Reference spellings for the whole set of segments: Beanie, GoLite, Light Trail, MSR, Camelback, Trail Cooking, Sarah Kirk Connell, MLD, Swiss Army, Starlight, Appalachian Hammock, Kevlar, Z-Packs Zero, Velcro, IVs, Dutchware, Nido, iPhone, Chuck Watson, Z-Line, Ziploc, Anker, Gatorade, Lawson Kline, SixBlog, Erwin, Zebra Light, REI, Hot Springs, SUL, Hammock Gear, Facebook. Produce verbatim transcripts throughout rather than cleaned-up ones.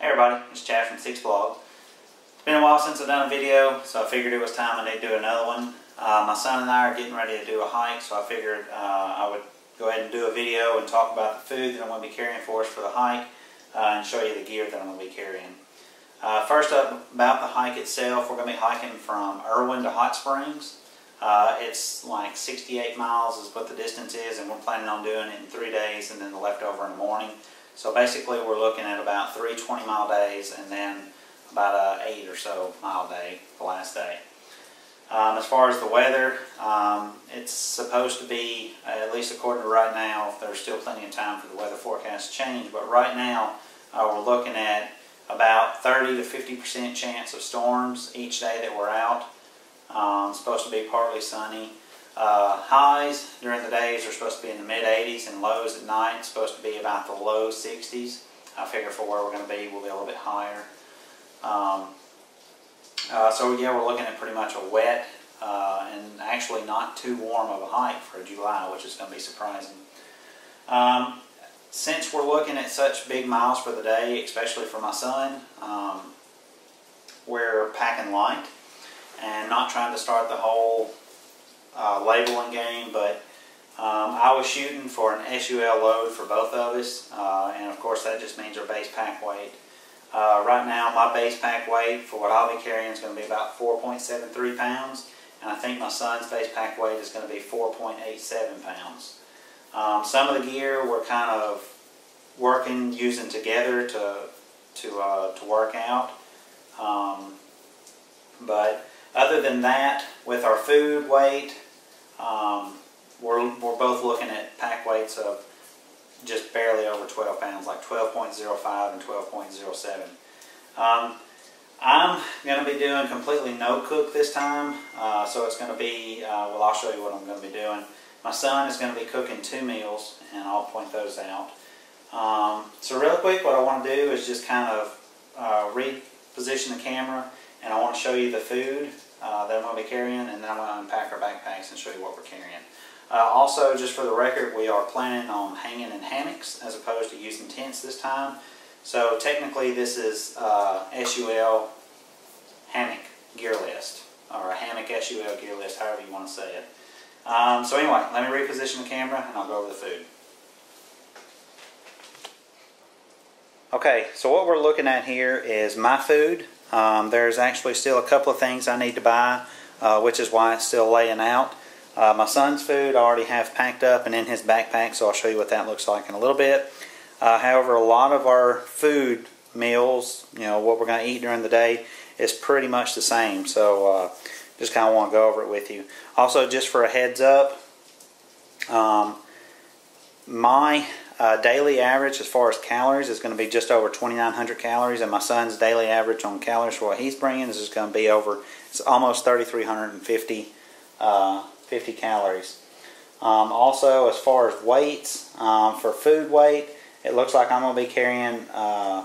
Hey everybody, it's Chad from SixBlog. It's been a while since I've done a video, so I figured it was time I need to do another one. Uh, my son and I are getting ready to do a hike, so I figured uh, I would go ahead and do a video and talk about the food that I'm going to be carrying for us for the hike uh, and show you the gear that I'm going to be carrying. Uh, first up, about the hike itself, we're going to be hiking from Erwin to Hot Springs. Uh, it's like sixty-eight miles is what the distance is, and we're planning on doing it in three days and then the leftover in the morning. So basically we're looking at about three twenty mile days and then about an eight or so mile day, the last day. Um, as far as the weather, um, it's supposed to be, at least according to right now, there's still plenty of time for the weather forecast to change, but right now uh, we're looking at about thirty to fifty percent chance of storms each day that we're out. Um, it's supposed to be partly sunny. Uh, highs during the days are supposed to be in the mid eighties, and lows at night it's supposed to be about the low sixties. I figure for where we're going to be, we'll be a little bit higher. Um, uh, so yeah, we're looking at pretty much a wet uh, and actually not too warm of a hike for July, which is going to be surprising. Um, since we're looking at such big miles for the day, especially for my son, um, we're packing light and not trying to start the whole Uh, labeling game, but um, I was shooting for an S U L load for both of us, uh, and of course that just means our base pack weight. Uh, right now my base pack weight for what I'll be carrying is going to be about four point seven three pounds, and I think my son's base pack weight is going to be four point eight seven pounds. Um, some of the gear we're kind of working, using together to, to, uh, to work out, um, but other than that, with our food weight, um, we're, we're both looking at pack weights of just barely over twelve pounds, like twelve point zero five and twelve point zero seven. Um, I'm going to be doing completely no cook this time, uh, so it's going to be, uh, well, I'll show you what I'm going to be doing. My son is going to be cooking two meals, and I'll point those out. Um, so real quick, what I want to do is just kind of uh, reposition the camera, and I want to show you the food uh, that I'm going to be carrying, and then I'm going to unpack our backpacks and show you what we're carrying. Uh, also, just for the record, we are planning on hanging in hammocks as opposed to using tents this time. So technically this is uh, S U L hammock gear list, or a hammock S U L gear list, however you want to say it. Um, so anyway, let me reposition the camera and I'll go over the food. Okay, so what we're looking at here is my food. Um, there's actually still a couple of things I need to buy, uh, which is why it's still laying out. Uh, my son's food I already have packed up and in his backpack, so I'll show you what that looks like in a little bit. Uh, however, a lot of our food meals, you know, what we're going to eat during the day is pretty much the same, so uh, just kind of want to go over it with you. Also, just for a heads up, um, my Uh, daily average as far as calories is going to be just over twenty-nine hundred calories, and my son's daily average on calories for what he's bringing is going to be over, it's almost thirty-three fifty uh, fifty calories. Um, also, as far as weights, um, for food weight, it looks like I'm going to be carrying, uh,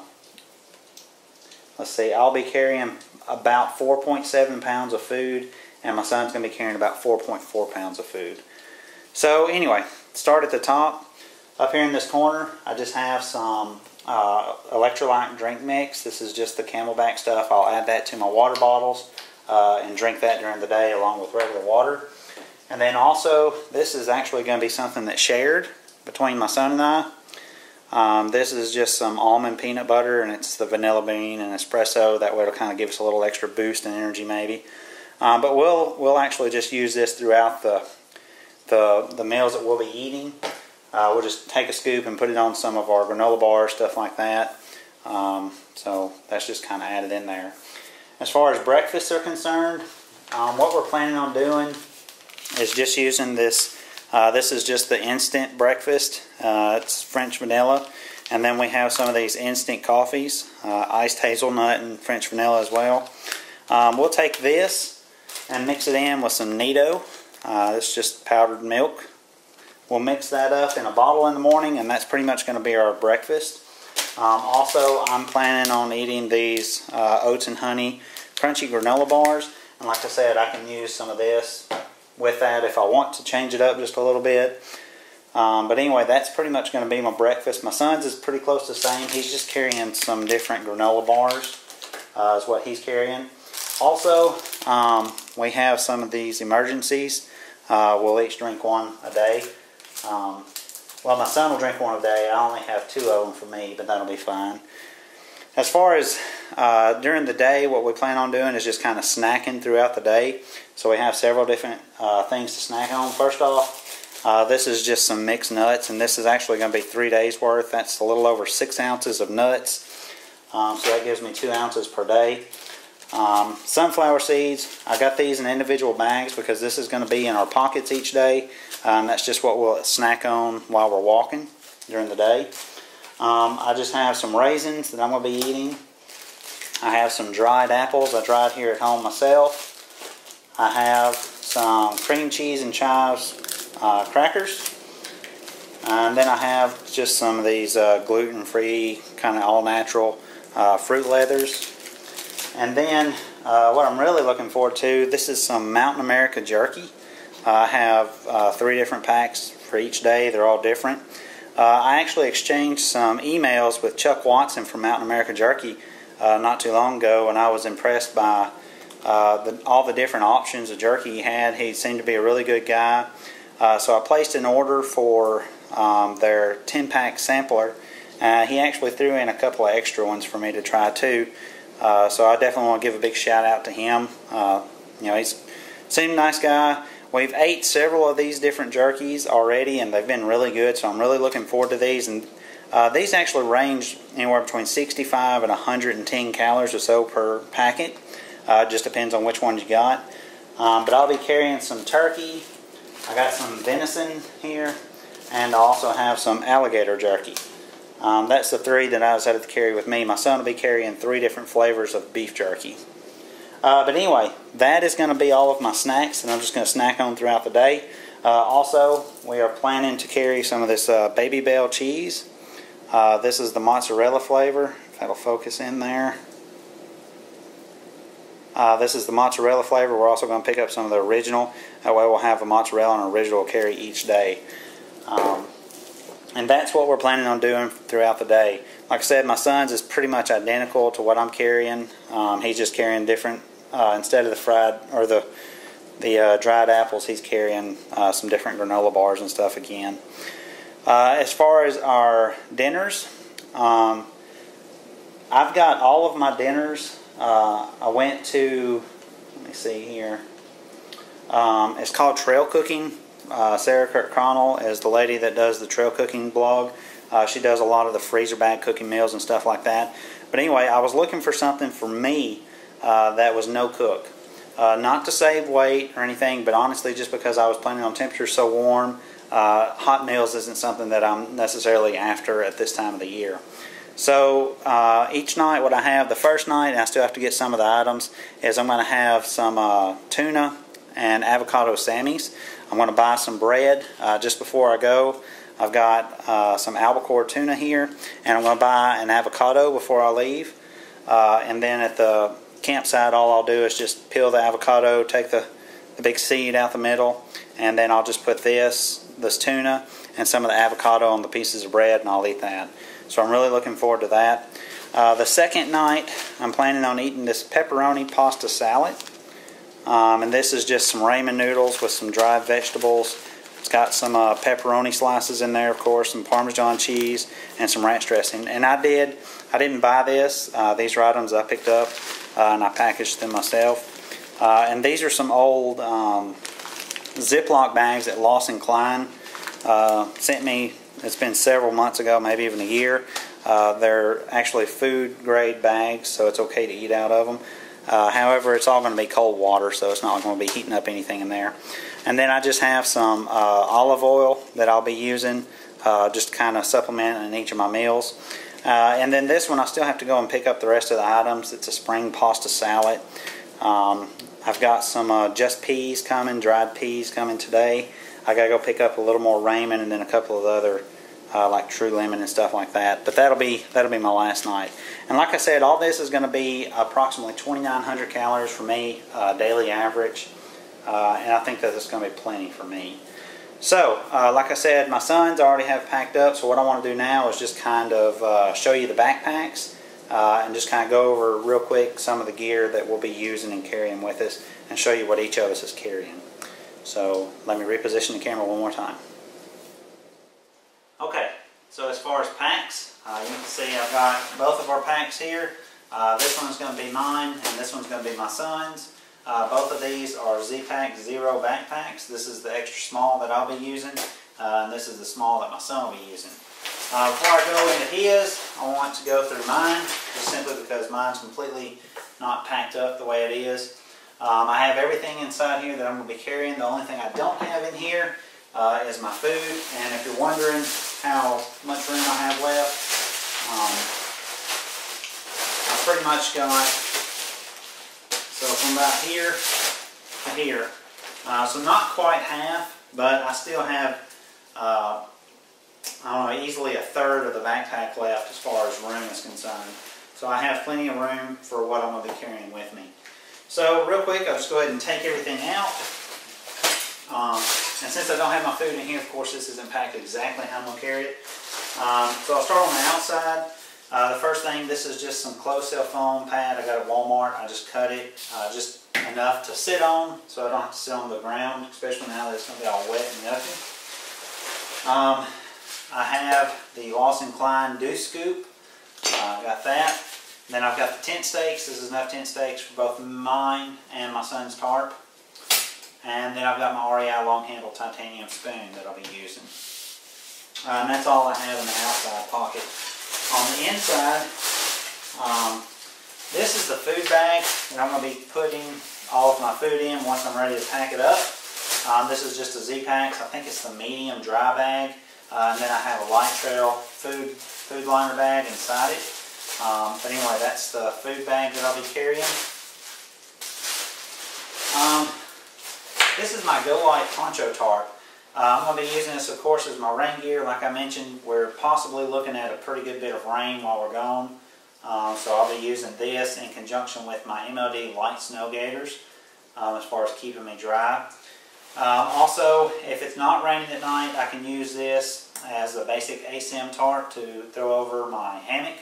let's see, I'll be carrying about four point seven pounds of food, and my son's going to be carrying about four point four pounds of food. So anyway, start at the top. Up here in this corner, I just have some uh, electrolyte drink mix. This is just the Camelback stuff. I'll add that to my water bottles uh, and drink that during the day along with regular water. And then also, this is actually going to be something that's shared between my son and I. Um, this is just some almond peanut butter, and it's the vanilla bean and espresso. That way it'll kind of give us a little extra boost and energy maybe. Um, but we'll, we'll actually just use this throughout the, the, the meals that we'll be eating. Uh, we'll just take a scoop and put it on some of our granola bars, stuff like that. Um, so that's just kind of added in there. As far as breakfasts are concerned, um, what we're planning on doing is just using this. Uh, this is just the instant breakfast. Uh, it's French vanilla. And then we have some of these instant coffees, uh, iced hazelnut and French vanilla as well. Um, we'll take this and mix it in with some Nido. Uh, it's just powdered milk. We'll mix that up in a bottle in the morning, and that's pretty much going to be our breakfast. Um, also, I'm planning on eating these uh, oats and honey crunchy granola bars. And like I said, I can use some of this with that if I want to change it up just a little bit. Um, but anyway, that's pretty much going to be my breakfast. My son's is pretty close to the same. He's just carrying some different granola bars uh, is what he's carrying. Also, um, we have some of these emergencies. Uh, we'll each drink one a day. Um, well, my son will drink one a day. I only have two of them for me, but that'll be fine. As far as uh, during the day, what we plan on doing is just kind of snacking throughout the day. So we have several different uh, things to snack on. First off, Uh, this is just some mixed nuts, and this is actually going to be three days worth. That's a little over six ounces of nuts, um, so that gives me two ounces per day. Um, sunflower seeds, I got these in individual bags because this is going to be in our pockets each day. Um, that's just what we'll snack on while we're walking during the day. Um, I just have some raisins that I'm going to be eating. I have some dried apples I dried here at home myself. I have some cream cheese and chives. Uh, crackers, and then I have just some of these uh, gluten-free, kind of all-natural uh, fruit leathers. And then uh, what I'm really looking forward to, this is some Mountain America Jerky. Uh, I have uh, three different packs for each day. They're all different. Uh, I actually exchanged some emails with Chuck Watson from Mountain America Jerky uh, not too long ago, and I was impressed by uh, the, all the different options of jerky he had. He seemed to be a really good guy. Uh, so I placed an order for um, their ten pack sampler. Uh, he actually threw in a couple of extra ones for me to try too. Uh, so I definitely want to give a big shout out to him. Uh, you know, he's seemed a nice guy. We've ate several of these different jerkies already, and they've been really good. So I'm really looking forward to these. And uh, these actually range anywhere between sixty-five and one hundred ten calories or so per packet. Uh, just depends on which one you got. Um, but I'll be carrying some turkey. I got some venison here, and I also have some alligator jerky. Um, that's the three that I decided to carry with me. My son will be carrying three different flavors of beef jerky. Uh, but anyway, that is going to be all of my snacks, and I'm just going to snack on throughout the day. Uh, also, we are planning to carry some of this uh, Baby Bell cheese. Uh, this is the mozzarella flavor, if that'll focus in there. Uh, this is the mozzarella flavor. We're also going to pick up some of the original. That way we'll have a mozzarella and an original carry each day. Um, and that's what we're planning on doing throughout the day. Like I said, my son's is pretty much identical to what I'm carrying. Um, he's just carrying different, uh, instead of the fried or the the uh, dried apples, he's carrying uh, some different granola bars and stuff again. Uh, as far as our dinners, um, I've got all of my dinners. Uh, I went to, let me see here, um, it's called Trail Cooking. Uh, Sarah Kirk Connell is the lady that does the Trail Cooking blog. Uh, she does a lot of the freezer bag cooking meals and stuff like that. But anyway, I was looking for something for me uh, that was no cook. Uh, not to save weight or anything, but honestly just because I was planning on temperatures so warm, uh, hot meals isn't something that I'm necessarily after at this time of the year. So uh, each night what I have, the first night, and I still have to get some of the items, is I'm going to have some uh, tuna and avocado sammies. I'm going to buy some bread uh, just before I go. I've got uh, some albacore tuna here, and I'm going to buy an avocado before I leave. Uh, and then at the campsite, all I'll do is just peel the avocado, take the, the big seed out the middle, and then I'll just put this, this tuna and some of the avocado on the pieces of bread, and I'll eat that. So I'm really looking forward to that. Uh, the second night, I'm planning on eating this pepperoni pasta salad. Um, and this is just some ramen noodles with some dried vegetables. It's got some uh, pepperoni slices in there, of course, some Parmesan cheese, and some ranch dressing. And I did, I didn't buy this. Uh, these are items I picked up, uh, and I packaged them myself. Uh, and these are some old um, Ziploc bags that Lawson Kline uh, sent me. It's been several months ago, maybe even a year. Uh, they're actually food-grade bags, so it's okay to eat out of them. Uh, however, it's all going to be cold water, so it's not going to be heating up anything in there. And then I just have some uh, olive oil that I'll be using uh, just to kind of supplement in each of my meals. Uh, and then this one, I still have to go and pick up the rest of the items. It's a spring pasta salad. Um, I've got some uh, just peas coming, dried peas coming today. I got to go pick up a little more ramen and then a couple of the other Uh, like true lemon and stuff like that, but that'll be that'll be my last night. And like I said, all this is going to be approximately twenty-nine hundred calories for me, uh, daily average, uh, and I think that it's going to be plenty for me. So, uh, like I said, my sons already have packed up, so what I want to do now is just kind of uh, show you the backpacks uh, and just kind of go over real quick some of the gear that we'll be using and carrying with us and show you what each of us is carrying. So, let me reposition the camera one more time. Okay, so as far as packs, uh, you can see I've got both of our packs here. Uh, this one's going to be mine, and this one's going to be my son's. Uh, both of these are Z-Packs Zero backpacks. This is the extra small that I'll be using, uh, and this is the small that my son will be using. Uh, before I go into his, I want to go through mine, just simply because mine's completely not packed up the way it is. Um, I have everything inside here that I'm going to be carrying. The only thing I don't have in here uh, is my food, and if you're wondering how much room I have left, um, I've pretty much got... So from about here to here. Uh, so not quite half, but I still have, uh, I don't know, easily a third of the backpack left as far as room is concerned. So I have plenty of room for what I'm going to be carrying with me. So real quick, I'll just go ahead and take everything out. Um, and since I don't have my food in here, of course this isn't packed exactly how I'm going to carry it. Um, so I'll start on the outside. Uh, the first thing, this is just some closed cell foam pad I got at Walmart. I just cut it uh, just enough to sit on so I don't have to sit on the ground, especially now that it's going to be all wet and yucky. Um, I have the Lawson Kline Dew Scoop. I uh, got that. And then I've got the tent stakes. This is enough tent stakes for both mine and my son's tarp. And then I've got my R E I long-handled titanium spoon that I'll be using. Uh, and that's all I have in the outside pocket. On the inside, um, this is the food bag that I'm going to be putting all of my food in once I'm ready to pack it up. Um, this is just a Z-Packs. I think it's the medium dry bag. Uh, and then I have a Light Trail food, food liner bag inside it. Um, but anyway, that's the food bag that I'll be carrying. Um, this is my GoLite poncho tarp. Uh, I'm going to be using this, of course, as my rain gear. Like I mentioned, we're possibly looking at a pretty good bit of rain while we're gone. Um, so I'll be using this in conjunction with my M L D light snow gaiters um, as far as keeping me dry. Um, also, if it's not raining at night, I can use this as a basic A S I M tarp to throw over my hammock.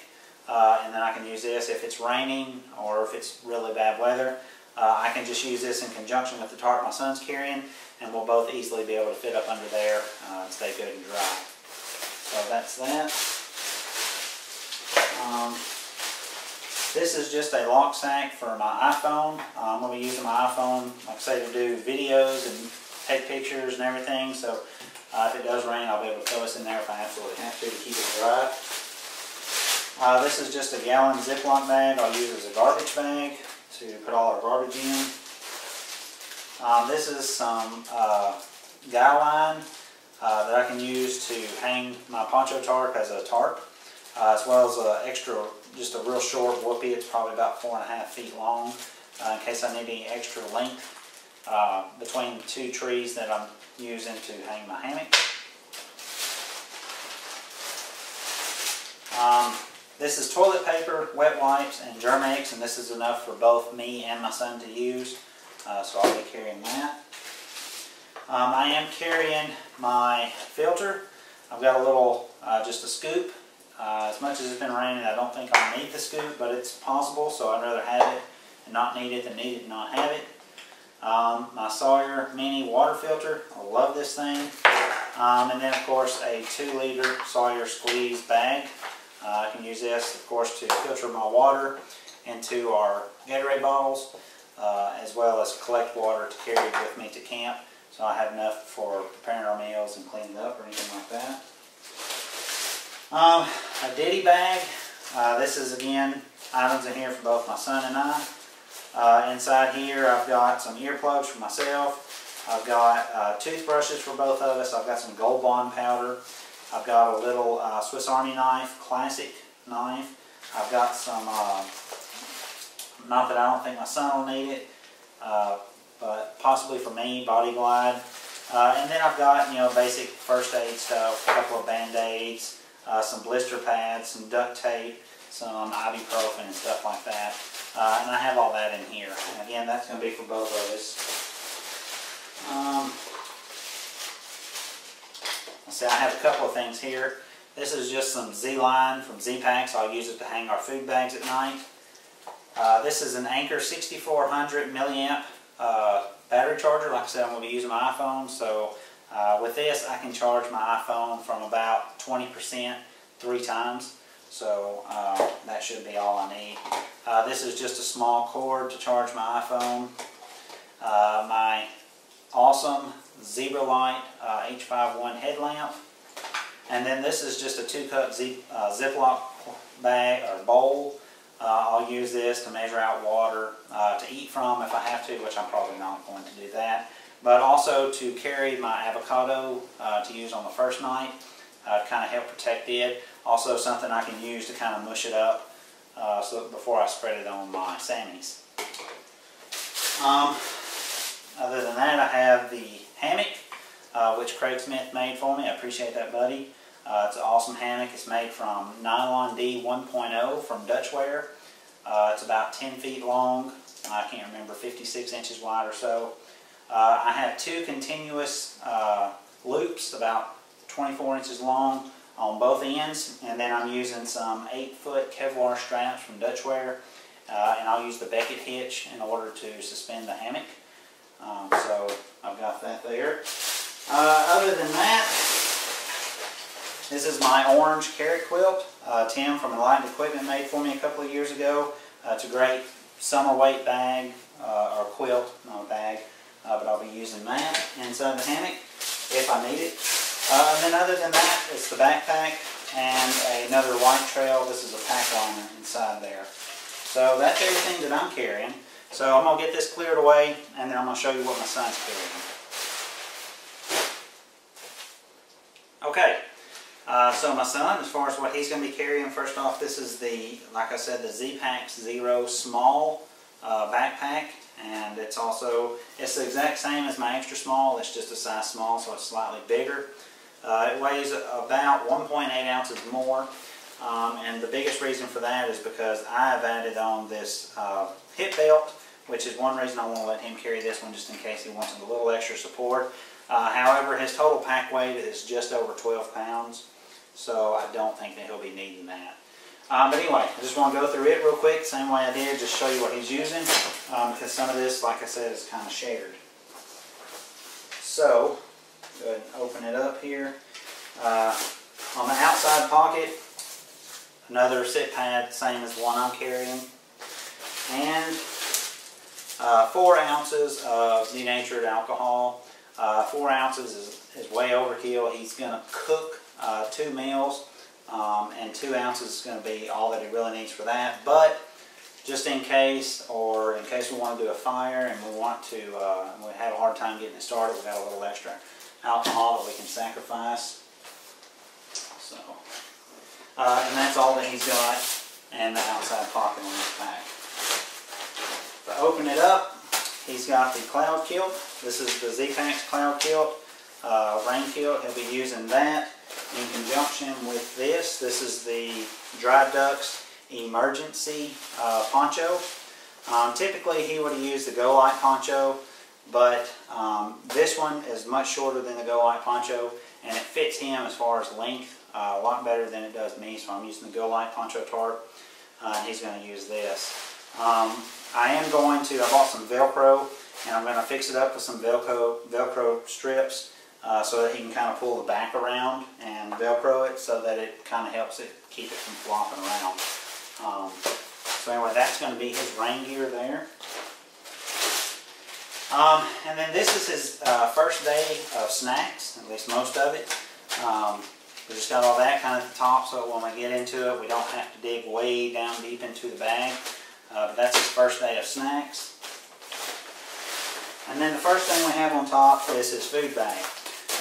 Uh, and then I can use this if it's raining or if it's really bad weather. Uh, I can just use this in conjunction with the tarp my son's carrying, and we'll both easily be able to fit up under there uh, and stay good and dry. So that's that. Um, this is just a lock sack for my iPhone. Uh, I'm going to be using my iPhone, like I say, to do videos and take pictures and everything. So uh, if it does rain, I'll be able to throw this in there if I absolutely have to to keep it dry. Uh, this is just a gallon Ziploc bag I'll use as a garbage bag to put all our garbage in. Um, this is some uh, guy line uh, that I can use to hang my poncho tarp as a tarp, uh, as well as an extra, just a real short whoopee. It's probably about four and a half feet long uh, in case I need any extra length uh, between two trees that I'm using to hang my hammock. Um, this is toilet paper, wet wipes, and Germex, and this is enough for both me and my son to use. Uh, so I'll be carrying that. Um, I am carrying my filter. I've got a little, uh, just a scoop. Uh, as much as it's been raining, I don't think I'll need the scoop, but it's possible, so I'd rather have it and not need it than need it and not have it. Um, my Sawyer Mini water filter. I love this thing. Um, and then, of course, a two liter Sawyer Squeeze bag. Uh, I can use this, of course, to filter my water into our Gatorade bottles. Uh, as well as collect water to carry with me to camp, so I have enough for preparing our meals and cleaning up or anything like that. Um, a ditty bag. Uh, this is, again, items in here for both my son and I. Uh, inside here I've got some earplugs for myself. I've got uh, toothbrushes for both of us. I've got some Gold Bond powder. I've got a little uh, Swiss Army knife, classic knife. I've got some... Uh, Not that I don't think my son will need it, uh, but possibly for me, Body Glide. Uh, and then I've got, you know, basic first aid stuff, a couple of Band-Aids, uh, some blister pads, some duct tape, some ibuprofen and stuff like that. Uh, and I have all that in here. And again, that's going to be for both of us. Um, So I have a couple of things here. This is just some Z-Line from Z-Packs. I'll use it to hang our food bags at night. Uh, this is an Anker sixty-four hundred milliamp uh, battery charger. Like I said, I'm going to be using my iPhone. So uh, with this, I can charge my iPhone from about twenty percent three times. So uh, that should be all I need. Uh, this is just a small cord to charge my iPhone. Uh, my awesome Zebra Light uh, H fifty-one headlamp. And then this is just a two-cup uh, Ziploc bag or bowl. Uh, I'll use this to measure out water uh, to eat from if I have to, which I'm probably not going to do that. But also to carry my avocado uh, to use on the first night uh, to kind of help protect it. Also something I can use to kind of mush it up uh, so before I spread it on my Sammies. Um, other than that, I have the hammock, uh, which Craig Smith made for me. I appreciate that, buddy. Uh, it's an awesome hammock. It's made from Nylon D one point oh from Dutchware. Uh, it's about ten feet long. I can't remember, fifty-six inches wide or so. Uh, I have two continuous uh, loops, about twenty-four inches long on both ends. And then I'm using some eight foot Kevlar straps from Dutchware. Uh, and I'll use the Beckett hitch in order to suspend the hammock. Um, so I've got that there. Uh, other than that, this is my orange carrot quilt. Uh, Tim from Enlightened Equipment made for me a couple of years ago. Uh, it's a great summer weight bag, uh, or quilt, not a bag, uh, but I'll be using that inside the hammock if I need it. Uh, and then other than that, it's the backpack and another Light Trail. This is a pack liner inside there. So that's everything that I'm carrying. So I'm going to get this cleared away, and then I'm going to show you what my son's carrying. Okay. Uh, so my son, as far as what he's going to be carrying, first off, this is the, like I said, the Z-Packs Zero small uh, backpack, and it's also, it's the exact same as my extra small, it's just a size small, so it's slightly bigger. Uh, it weighs about one point eight ounces more, um, and the biggest reason for that is because I have added on this uh, hip belt, which is one reason I want to let him carry this one, just in case he wants a little extra support. Uh, however, his total pack weight is just over twelve pounds, so I don't think that he'll be needing that. Um, but anyway, I just want to go through it real quick, same way I did, just show you what he's using, um, because some of this, like I said, is kind of shared. So, go ahead and open it up here. Uh, on the outside pocket, another sit pad, same as the one I'm carrying, and uh, four ounces of denatured alcohol. Uh, four ounces is, is way overkill. He's going to cook uh, two meals, um, and two ounces is going to be all that he really needs for that. But just in case, or in case we want to do a fire and we want to, uh, we have a hard time getting it started, we've got a little extra alcohol that we can sacrifice. So, uh, and that's all that he's got in the outside pocket on this pack. If I open it up, he's got the Cloud Kilt. This is the Z-Packs Cloud Kilt, uh, rain kilt. He'll be using that in conjunction with this. This is the Dry Ducks Emergency uh, Poncho. Um, typically, he would have used the GoLite Poncho, but um, this one is much shorter than the GoLite Poncho, and it fits him as far as length uh, a lot better than it does me, so I'm using the GoLite Poncho tarp, uh, and he's going to use this. Um, I am going to, I bought some Velcro, and I'm going to fix it up with some Velcro, Velcro strips uh, so that he can kind of pull the back around and Velcro it so that it kind of helps it keep it from flopping around. Um, so anyway, that's going to be his rain gear there. Um, and then this is his uh, first day of snacks, at least most of it. Um, we just got all that kind of at the top, so when we get into it, we don't have to dig way down deep into the bag. Uh, but that's his first day of snacks. And then the first thing we have on top is his food bag.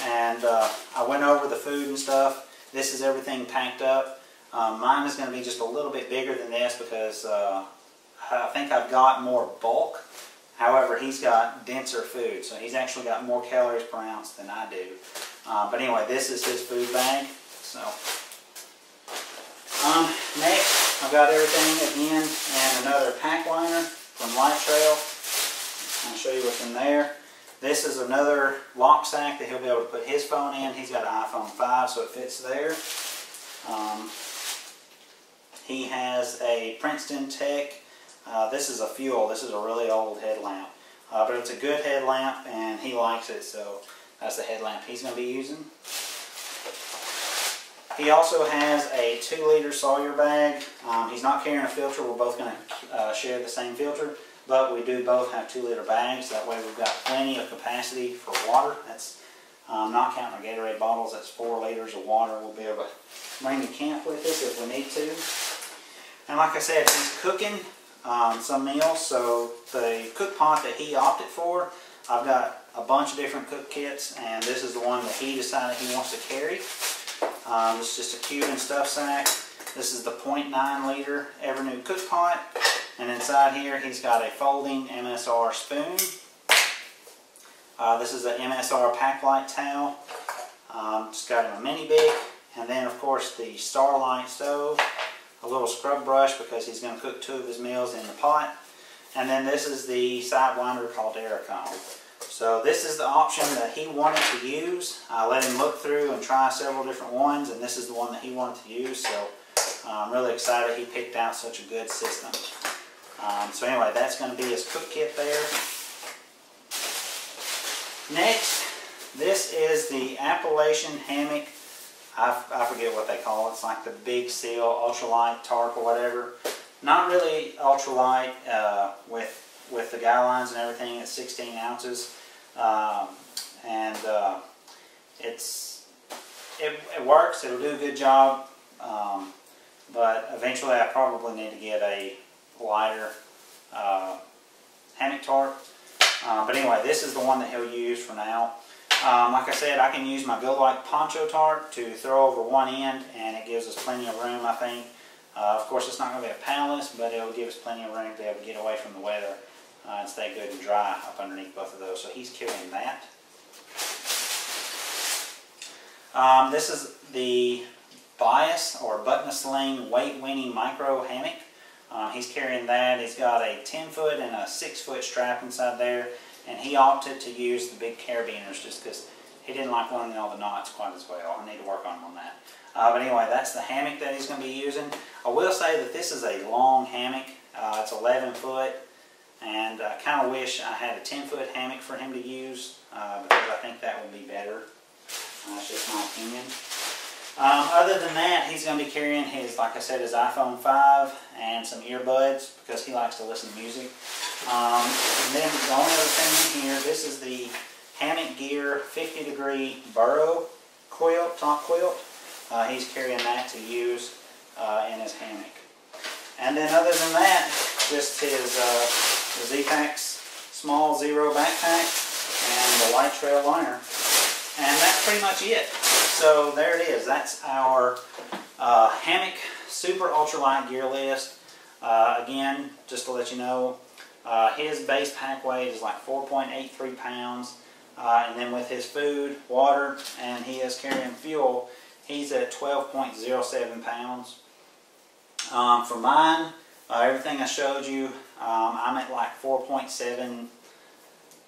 And uh, I went over the food and stuff. This is everything packed up. Um, mine is going to be just a little bit bigger than this because uh, I think I've got more bulk. However, he's got denser food. So he's actually got more calories per ounce than I do. Uh, but anyway, this is his food bag. So um, next, I've got everything again and another pack liner from Light Trail. I'll show you what's in there. This is another lock sack that he'll be able to put his phone in. He's got an iPhone five, so it fits there. Um, he has a Princeton Tech. Uh, this is a fuel. This is a really old headlamp. Uh, but it's a good headlamp, and he likes it, so that's the headlamp he's going to be using. He also has a two liter Sawyer bag. Um, he's not carrying a filter. We're both going to uh, share the same filter, but we do both have two liter bags. That way we've got plenty of capacity for water. That's um, not counting our Gatorade bottles. That's four liters of water we'll be able to bring to camp with us if we need to. And like I said, he's cooking um, some meals, so the cook pot that he opted for, I've got a bunch of different cook kits, and this is the one that he decided he wants to carry. Um, it's just a cube and stuff sack. This is the point nine liter Evernew cook pot. And inside here, he's got a folding M S R spoon. Uh, this is an M S R pack light towel. Um, it's got him a mini big. And then, of course, the Starlight stove. A little scrub brush because he's going to cook two of his meals in the pot. And then this is the Sidewinder caldera cone. So this is the option that he wanted to use. I let him look through and try several different ones, and this is the one that he wanted to use. So I'm really excited he picked out such a good system. Um, so anyway, that's going to be his cook kit there. Next, this is the Appalachian Hammock. I, I forget what they call it. It's like the Big Seal ultralight tarp or whatever. Not really ultralight uh, with with the guidelines and everything. It's sixteen ounces, um, and uh, it's it, it works. It'll do a good job, um, but eventually I probably need to get a lighter uh, hammock tarp. Uh, but anyway, this is the one that he'll use for now. Um, like I said, I can use my GoLite poncho tarp to throw over one end, and it gives us plenty of room, I think. Uh, of course, it's not going to be a palace, but it'll give us plenty of room to be able to get away from the weather uh, and stay good and dry up underneath both of those. So he's carrying that. Um, this is the bias or button-a-sling weight weenie micro hammock. Um, he's carrying that. He's got a ten foot and a six foot strap inside there, and he opted to use the big carabiners just because he didn't like learning all the knots quite as well. I need to work on him on that. Uh, but anyway, that's the hammock that he's going to be using. I will say that this is a long hammock. Uh, it's eleven foot, and I kind of wish I had a ten foot hammock for him to use uh, because I think that would be better. Uh, that's just my opinion. Um, other than that, he's going to be carrying his, like I said, his iPhone five and some earbuds because he likes to listen to music. Um, and then the only other thing in here, this is the Hammock Gear fifty degree burrow quilt, top quilt. Uh, he's carrying that to use uh, in his hammock. And then other than that, just his uh, Z-Packs Small Zero backpack and the Light Trail liner. And that's pretty much it. So there it is. That's our uh, hammock super ultralight gear list. Uh, again, just to let you know, uh, his base pack weight is like four point eight three pounds. Uh, and then with his food, water, and he is carrying fuel, he's at twelve point zero seven pounds. Um, for mine, uh, everything I showed you, um, I'm at like four point seven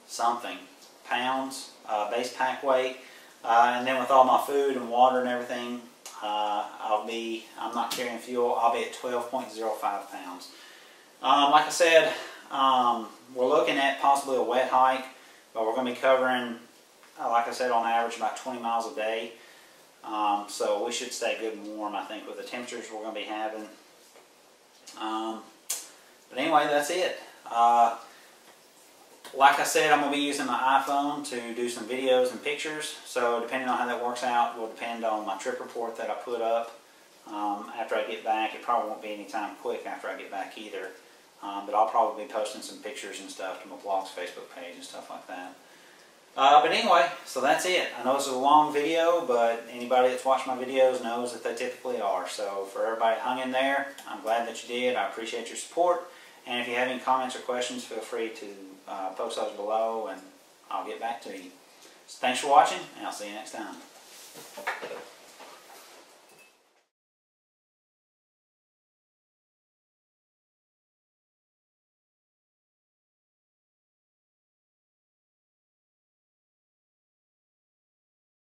something pounds uh, base pack weight. Uh, and then with all my food and water and everything, uh, I'll be, I'm not carrying fuel, I'll be at twelve point zero five pounds. Um, like I said, um, we're looking at possibly a wet hike, but we're going to be covering, uh, like I said, on average about twenty miles a day. Um, so we should stay good and warm, I think, with the temperatures we're going to be having. Um, but anyway, that's it. Uh, like I said, I'm going to be using my iPhone to do some videos and pictures. So depending on how that works out will depend on my trip report that I put up um, after I get back. It probably won't be any time quick after I get back either. Um, but I'll probably be posting some pictures and stuff to my blog's Facebook page and stuff like that. Uh, but anyway, so that's it. I know this is a long video, but anybody that's watched my videos knows that they typically are. So for everybody that hung in there, I'm glad that you did. I appreciate your support. And if you have any comments or questions, feel free to uh, post those below, and I'll get back to you. So thanks for watching, and I'll see you next time.